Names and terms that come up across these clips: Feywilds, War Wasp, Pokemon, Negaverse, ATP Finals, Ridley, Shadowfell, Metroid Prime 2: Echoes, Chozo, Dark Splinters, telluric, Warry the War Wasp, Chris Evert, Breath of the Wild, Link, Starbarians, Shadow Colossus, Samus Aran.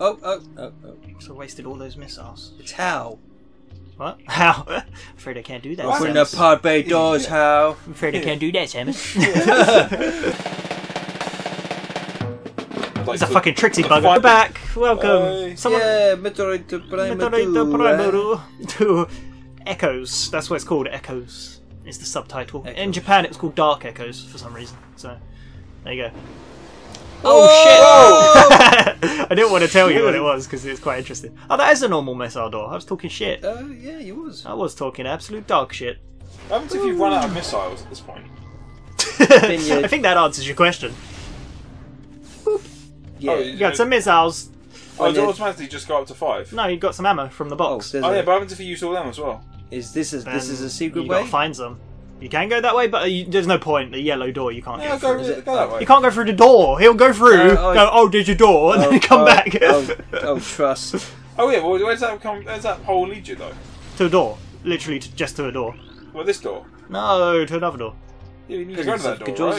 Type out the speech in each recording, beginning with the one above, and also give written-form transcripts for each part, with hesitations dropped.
Oh. So I wasted all those missiles. It's Hal. What? How? I'm afraid I can't do that. Open the pod bay doors, Hal. I'm afraid I can't do that, Samus. It's a fucking tricksy bugger. We're back. Welcome. Yeah, Metroid Prime 2 Echoes. That's what it's called. Echoes is the subtitle. Echoes. In Japan, it was called Dark Echoes for some reason. So there you go. Oh shit! I didn't want to tell you what it was because it's quite interesting. Oh, that is a normal missile door. I was talking shit. Oh yeah, you was. I was talking absolute dark shit. What happens if you've run out of missiles at this point? I think that answers your question. Yeah. Oh, you got some missiles. Oh, does it automatically just go up to 5? No, you got some ammo from the box. Oh yeah, but happens if you use all them as well? This is a secret way? You gotta find them. You can go that way, but there's no point. The yellow door, you can't go through. Go that way. You can't go through the door. He'll go through, go, oh, there's your door, and then come back. Trust. Oh yeah, well, where's that hole lead you, though? To a door. Literally just to a door. Well, this door? No, to another door. Yeah, you go to that door,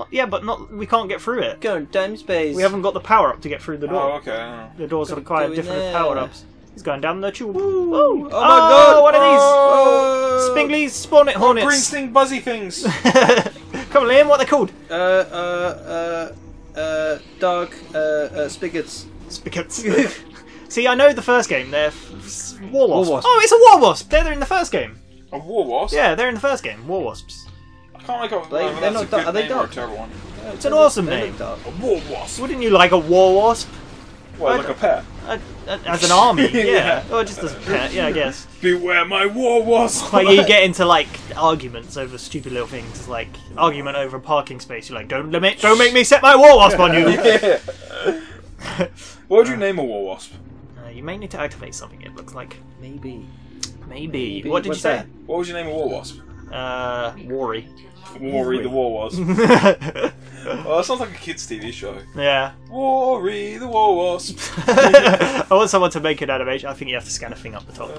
right? Yeah, but we can't get through it. Go in time space. We haven't got the power up to get through the door. Oh, okay. The doors require different power ups. He's going down the tube. Oh my god! What are these? Spinglies, spawnet hornets, green sting buzzy things. Come on, Liam. What are they called? Spigots. Spigots. See, I know the first game. They're war wasps. Oh, it's a war wasp. They're in the first game. A war wasp. Yeah, they're in the first game. War wasps. They're not dark. Are they dark? It's an awesome name. A war wasp. Wouldn't you like a war wasp? Well, like a pet. As an army, yeah. Or just as a pet, yeah, I guess. Beware my war wasp! Like you get into like arguments over stupid little things. It's like argument over a parking space. You're like, don't make me set my war wasp on you. What would you name a war wasp? You may need to activate something. It looks like maybe. What did you say? What would you name a war wasp? Warry. Warry the War Wasp. Oh, that sounds like a kids' TV show. Yeah. Warry the War Wasp. I want someone to make an animation. I think you have to scan a thing up the top.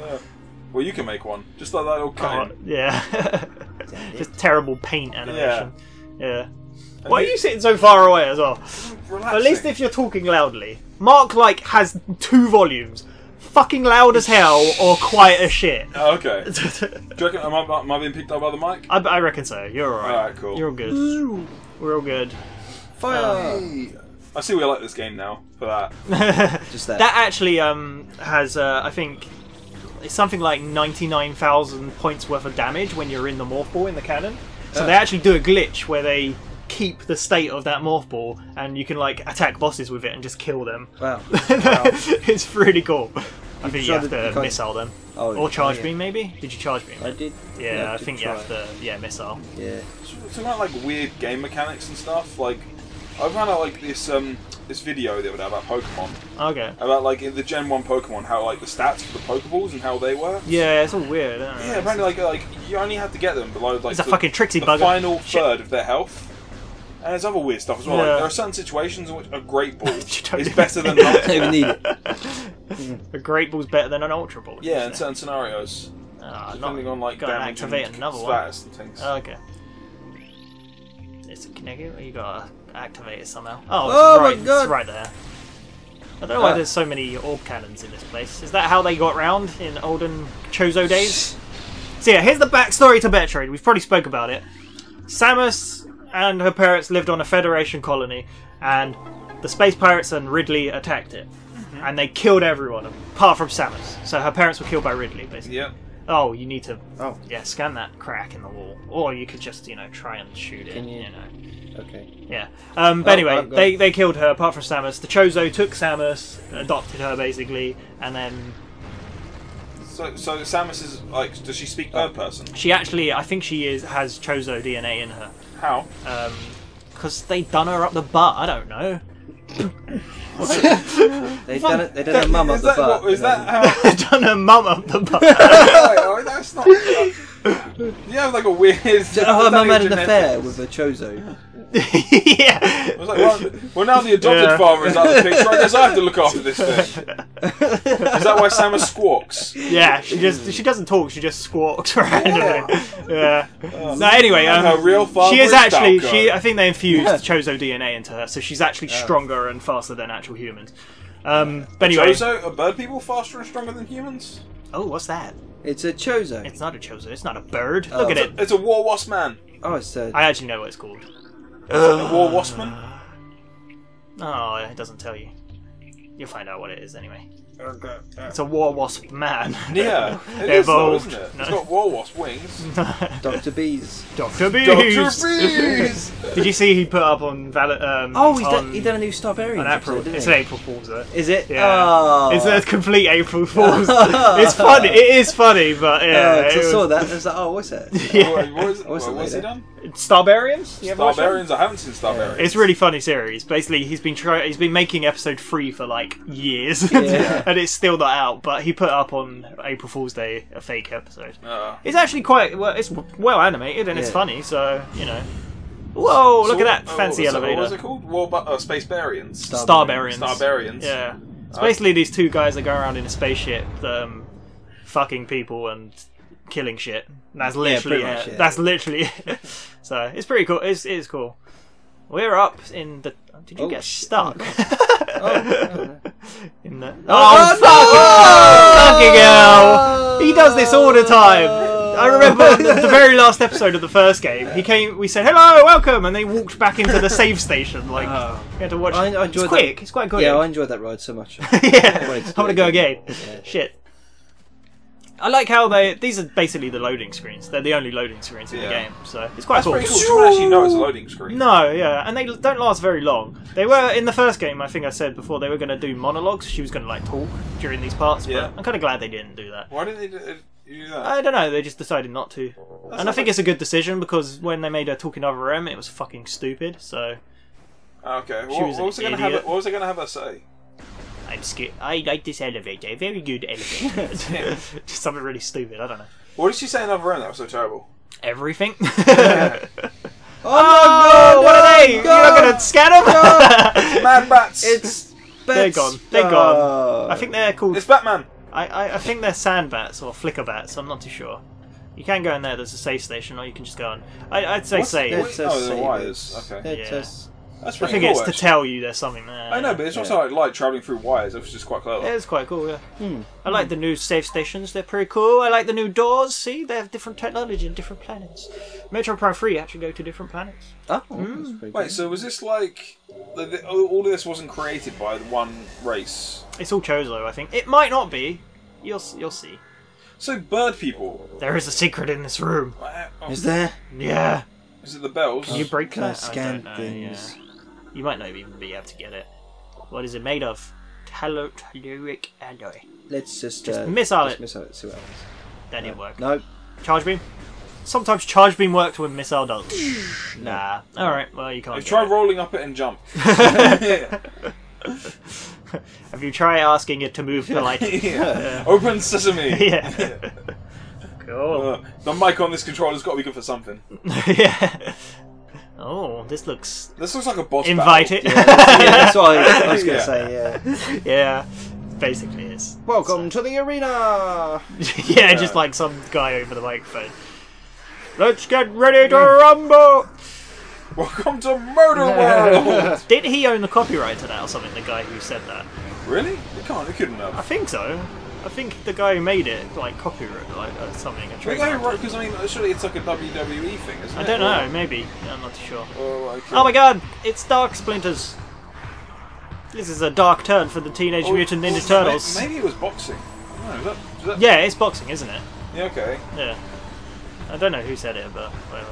Well, you can make one. Just like that little cut. Yeah. Just terrible paint animation. Yeah. Why are you sitting so far away as well? At least if you're talking loudly. Mark, like, has 2 volumes. Fucking loud as hell or quiet as shit. Oh, okay. Do you reckon am I being picked up by the mic? I reckon so. You're alright. Alright, cool. You're all good. Ooh. We're all good. Fire! I see we like this game now for that. Just that. That actually has, I think, it's something like 99,000 points worth of damage when you're in the morph ball in the cannon. So they actually do a glitch where they keep the state of that morph ball and you can like attack bosses with it and just kill them. Wow. It's pretty cool. I think you have to missile them. Oh, or charge beam, maybe? Did you charge beam? I did. Yeah, I think you have to, missile. Yeah. So about like weird game mechanics and stuff. Like, I found out like this video they would have about Pokemon. Okay. About like in the Gen 1 Pokemon, how like the stats for the Pokeballs and how they were. Yeah, it's all weird. I don't know. Yeah, apparently like you only have to get them below like the fucking tricksy bugger. Final third of their health. And there's other weird stuff as well. Like, there are certain situations in which a great ball is better than not. Don't even need it. A great ball's better than an ultra ball. Yeah, in certain scenarios, depending on like damage and status and things. Oh, okay. It's a Kinegu. You gotta activate it somehow. Oh, it's my god! It's right there. I don't know why there's so many orb cannons in this place. Is that how they got round in olden Chozo days? So yeah, here's the backstory to Metroid. We've probably spoke about it. Samus and her parents lived on a Federation colony, and the space pirates and Ridley attacked it, and they killed everyone apart from Samus. So her parents were killed by Ridley, basically. Yep. Oh, you need to. Oh. Yeah, scan that crack in the wall, or you could just try and shoot it. You know. Okay. Yeah. But anyway, they killed her apart from Samus. The Chozo took Samus, adopted her basically, and then. So Samus is like, does she speak third person? She actually, I think she has Chozo DNA in her. How? Because they done her up the butt. I don't know. They done her mum up the butt. Is that how? They done her mum up the butt. That's not. You have like a weird. Oh, her mum had an affair with a Chozo. Yeah. I was like, well, now the adopted father is out of the picture. I guess I have to look after this thing. Is that why Samus squawks? Yeah, she doesn't talk. She just squawks randomly. Yeah. No, anyway, her real father. She is actually. I think they infused Chozo DNA into her, so she's actually stronger and faster than actual humans. But anyway, Chozo, are bird people faster and stronger than humans? Oh, what's that? It's a Chozo. It's not a Chozo. It's not a bird. Oh. Look at it. It's a War Wasp man. Oh, it's a... I actually know what it's called. A War Wasp man? Oh, it doesn't tell you. You'll find out what it is anyway. Okay. It's a War Wasp man. Yeah, it is though, isn't it? No. It's got War Wasp wings. Dr. Bees. Dr. Bees! Dr. Bees! Did you see he put up on... oh, he done a new Starbarians episode, didn't he? It's an April Fool's. Is it? Yeah. Oh. It's a complete April Fool's. It's funny. It is funny, but yeah. I saw that and I was like, oh, what's it? Yeah. What's he done? Starbarians? Yeah, Starbarians? I haven't seen Starbarians. It's a really funny series. Basically, he's been making episode 3 for like years. Yeah. And it's still not out, but he put up on April Fool's Day a fake episode. It's actually quite well, it's well animated and it's funny, so you know. Whoa, look at that fancy elevator. What was it called? Spacebarians. Starbarians. Starbarians. Yeah. It's basically these two guys that go around in a spaceship fucking people and killing shit. That's literally it. Yeah. That's literally it. So it's pretty cool. It's cool. We're up in the... Did you get stuck? In the... Oh, fucking hell! He does this all the time. I remember the very last episode of the first game. He came. We said hello, welcome, and they walked back into the save station. Like you had to watch. I enjoyed that. It's quite good. Yeah, I enjoyed that ride so much. Yeah, I want to go again. Yeah. Shit. I like how they... These are basically the loading screens. They're the only loading screens in the game, so it's quite cool. That's pretty cool. You don't actually know it's a loading screen. No, yeah, and they don't last very long. They were, in the first game, I think I said before, they were going to do monologues. She was going to, like, talk during these parts, but I'm kind of glad they didn't do that. Why didn't they do that? I don't know, they just decided not to. That's and I think it's a good decision, because when they made her talk in Other Room, it was fucking stupid, so... Okay, well, what was they going to have her say? I'm scared. I like this elevator. Very good elevator. Just something really stupid. I don't know. What did she say in Other Room that was so terrible? Everything. Yeah. Oh no! What are they? You're not gonna scan them? Mad rats. They're gone. They're gone. I think they're called. It's Batman. I think they're sand bats or flicker bats. I'm not too sure. You can go in there. There's a safe station, or you can just go on. I'd say save. They're wires. Okay. Yeah. That's pretty cool, actually. To tell you there's something there. I know, but it's also like travelling through wires, which is quite clever. It is quite cool, yeah. I like the new safe stations, they're pretty cool. I like the new doors, see? They have different technology and different planets. Metroid Prime 3 actually go to different planets. Oh, that's pretty cool. Wait, so was this like... all of this wasn't created by one race? It's all Chozo, I think. It might not be. You'll see. So bird people... There is a secret in this room. Is there? Yeah. Is it the bells? Can you break that? Scan things. Yeah. You might not even be able to get it. What is it made of? Telluric alloy. Let's just missile it. Missile it. See what happens. That didn't work. No. Charge beam. Sometimes charge beam worked when missile doesn't. Nah. All right. Well, you can't. You try rolling up it and jump. Have you tried asking it to move the light? Open sesame. Yeah. Cool. The mic on this controller's got to be good for something. Yeah. Oh, this looks... This looks like a boss battle. Yeah, that's what I was going to say, yeah. Yeah, basically is. Welcome to the arena! Yeah, just like some guy over the microphone. Let's get ready to rumble! Welcome to Murder World! Did he own the copyright to that or something, the guy who said that? Really? He couldn't have. I think so. I think the guy who made it, like, copyright, like, something. The guy who wrote, because I mean, surely it's like a WWE thing, isn't it? I don't know, maybe. Yeah, I'm not too sure. Oh my god, it's Dark Splinters! This is a dark turn for the Teenage Mutant Ninja Turtles. Maybe it was boxing. I don't know, is that... Yeah, it's boxing, isn't it? Yeah, okay. Yeah. I don't know who said it, but whatever.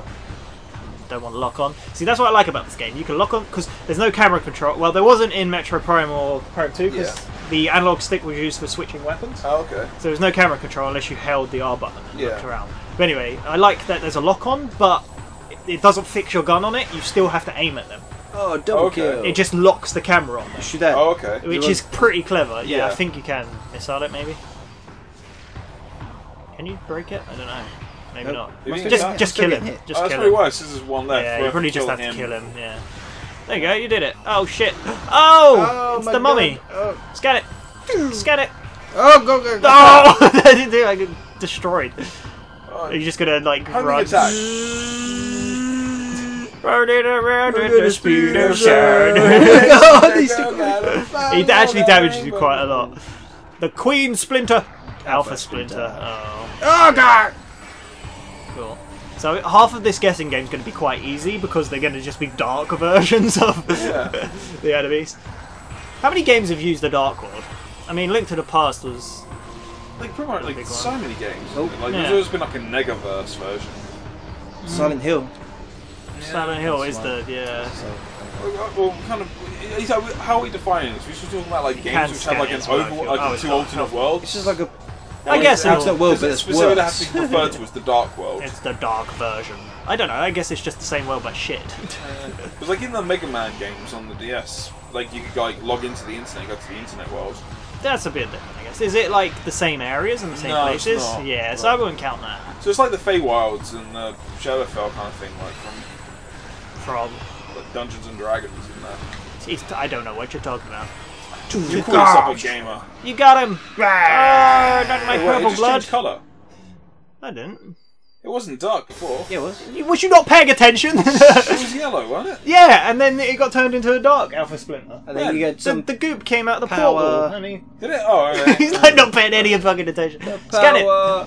Don't want to lock on. See, that's what I like about this game. You can lock on because there's no camera control. Well, there wasn't in Metro Prime or Prime 2 because the analog stick was used for switching weapons. Oh, okay. So there's no camera control unless you held the R button and looked around. But anyway, I like that there's a lock on, but it doesn't fix your gun on it. You still have to aim at them. Oh, double kill. It just locks the camera on them. Oh, okay. Which is pretty clever. Yeah, I think you can missile it maybe. Can you break it? I don't know. Maybe not. Just kill him. Just kill him. That's probably worse. This is one left. Yeah, you probably just have to kill him. Yeah. There you go. You did it. Oh shit. Oh, it's the mummy. Oh. Scan it. Scan it. Oh, go. Oh, I didn't do it. I got destroyed. Are you just gonna like run? Running around with the speed of sound. managed to. He actually damaged you quite a lot. The Queen Splinter, Alpha Splinter. Oh. Oh god. Cool. So half of this guessing game is going to be quite easy because they're going to just be dark versions of the enemies. How many games have used the Dark World? I mean, Link to the Past was like pretty much like so many games. Like there's always been like a Negaverse version. Silent Hill. Silent Hill is the Well, kind of. How are we defining this? We're just talking about like games which have like an overall, like two alternate worlds. It's just like a. I guess it's the world, but it's specifically has to be referred to as the Dark World. It's the dark version. I don't know. I guess it's just the same world, but shit. It was like in the Mega Man games on the DS. Like you could like log into the internet, go to the internet world. That's a bit different, I guess. Is it like the same areas and the same places? It's not. Yeah, so I wouldn't count that. So it's like the Feywilds and the Shadowfell kind of thing, like from like Dungeons and Dragons, isn't that? It's, I don't know what you're talking about. You call yourself a gamer. You got him! Ah, not my purple blood. Colour. I didn't. It wasn't dark before. Yeah, it was. Was you not paying attention? It was yellow, wasn't it? Yeah, and then it got turned into a dark Alpha Splinter. And then you get some the goop came out of the portal. And he... Did it? Oh, okay. He's like not paying any fucking attention. Scan it. Oh,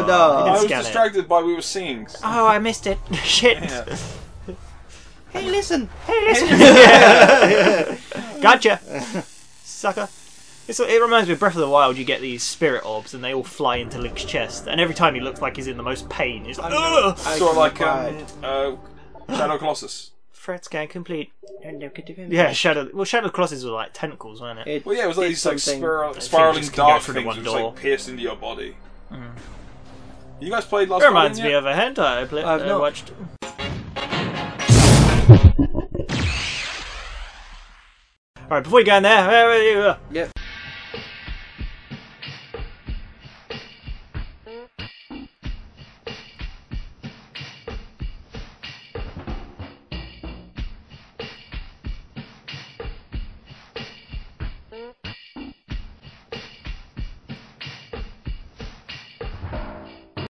oh no. I was distracted by we were singing. Oh, I missed it. Shit. Yeah. Hey, listen. Hey, listen. Yeah. Yeah. Gotcha. Sucker. It reminds me of Breath of the Wild. You get these spirit orbs and they all fly into Link's chest, and every time he looks like he's in the most pain, he's like, ugh! Sort of like Shadow Colossus. Fred scan complete. Yeah, Shadow. Well, Shadow Colossus were like tentacles, weren't it? Well, yeah, it was like these like spiraling dark things that just like pierced into your body. Mm. You guys played last. It reminds me of a hentai I played. I've not watched. Alright, before you go in there, yep.